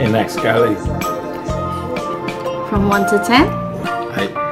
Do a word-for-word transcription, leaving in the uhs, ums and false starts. In Mexico. From one to ten? Eight.